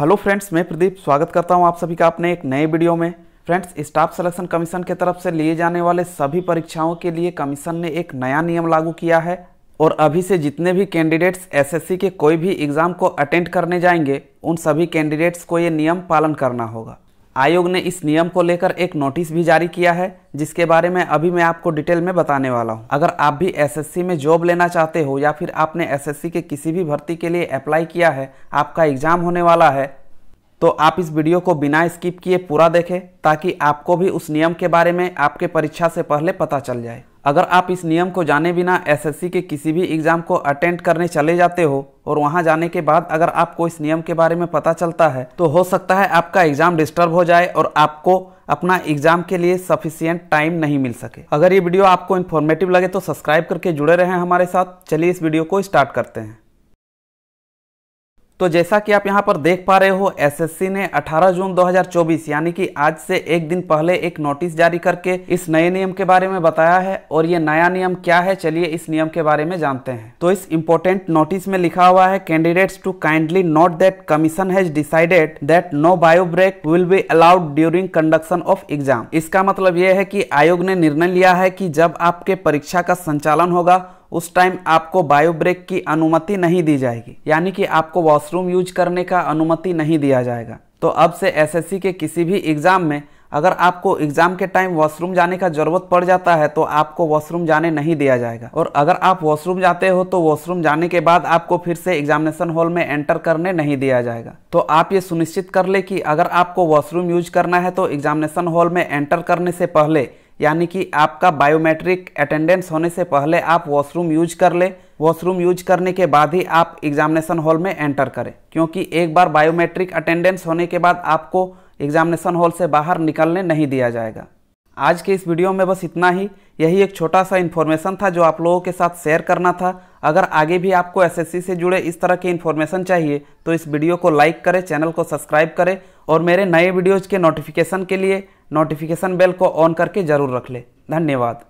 Hello friends, मैं प्रदीप स्वागत करता हूं आप सभी का अपने एक नए वीडियो में। फ्रेंड्स, स्टाफ सिलेक्शन कमीशन की तरफ से लिए जाने वाले सभी परीक्षाओं के लिए कमीशन ने एक नया नियम लागू किया है और अभी से जितने भी कैंडिडेट्स एसएससी के कोई भी एग्ज़ाम को अटेंड करने जाएंगे उन सभी कैंडिडेट्स को ये नियम पालन करना होगा। आयोग ने इस नियम को लेकर एक नोटिस भी जारी किया है जिसके बारे में अभी मैं आपको डिटेल में बताने वाला हूं। अगर आप भी एसएससी में जॉब लेना चाहते हो या फिर आपने एसएससी के किसी भी भर्ती के लिए अप्लाई किया है, आपका एग्ज़ाम होने वाला है, तो आप इस वीडियो को बिना स्किप किए पूरा देखें ताकि आपको भी उस नियम के बारे में आपके परीक्षा से पहले पता चल जाए। अगर आप इस नियम को जाने बिना एसएससी के किसी भी एग्ज़ाम को अटेंड करने चले जाते हो और वहां जाने के बाद अगर आपको इस नियम के बारे में पता चलता है तो हो सकता है आपका एग्ज़ाम डिस्टर्ब हो जाए और आपको अपना एग्ज़ाम के लिए सफिशिएंट टाइम नहीं मिल सके। अगर ये वीडियो आपको इन्फॉर्मेटिव लगे तो सब्सक्राइब करके जुड़े रहें हमारे साथ। चलिए इस वीडियो को स्टार्ट करते हैं। तो जैसा कि आप यहां पर देख पा रहे हो, एसएससी ने 18 जून 2024 यानी कि आज से एक दिन पहले एक नोटिस जारी करके इस नए नियम के बारे में बताया है। और ये नया नियम क्या है, चलिए इस नियम के बारे में जानते हैं। तो इस इम्पोर्टेंट नोटिस में लिखा हुआ है, candidates to kindly note that commission has decided that no bio break will be allowed during conduction of exam. इसका मतलब यह है कि आयोग ने निर्णय लिया है कि जब आपके परीक्षा का संचालन होगा उस टाइम आपको बायो ब्रेक की अनुमति नहीं दी जाएगी, यानी कि आपको वॉशरूम यूज करने का अनुमति नहीं दिया जाएगा। तो अब से एसएससी के किसी भी एग्ज़ाम में अगर आपको एग्ज़ाम के टाइम वॉशरूम जाने का ज़रूरत पड़ जाता है तो आपको वॉशरूम जाने नहीं दिया जाएगा। और अगर आप वॉशरूम जाते हो तो वॉशरूम जाने के बाद आपको फिर से एग्जामिनेशन हॉल में एंटर करने नहीं दिया जाएगा। तो आप ये सुनिश्चित कर ले कि अगर आपको वॉशरूम यूज करना है तो एग्जामिनेशन हॉल में एंटर करने से पहले यानी कि आपका बायोमेट्रिक अटेंडेंस होने से पहले आप वॉशरूम यूज कर ले। वॉशरूम यूज करने के बाद ही आप एग्जामिनेशन हॉल में एंटर करें, क्योंकि एक बार बायोमेट्रिक अटेंडेंस होने के बाद आपको एग्जामिनेशन हॉल से बाहर निकलने नहीं दिया जाएगा। आज के इस वीडियो में बस इतना ही। यही एक छोटा सा इन्फॉर्मेशन था जो आप लोगों के साथ शेयर करना था। अगर आगे भी आपको एसएससी से जुड़े इस तरह के इन्फॉर्मेशन चाहिए तो इस वीडियो को लाइक करें, चैनल को सब्सक्राइब करें और मेरे नए वीडियोज़ के नोटिफिकेशन बेल को ऑन करके ज़रूर रख लें। धन्यवाद।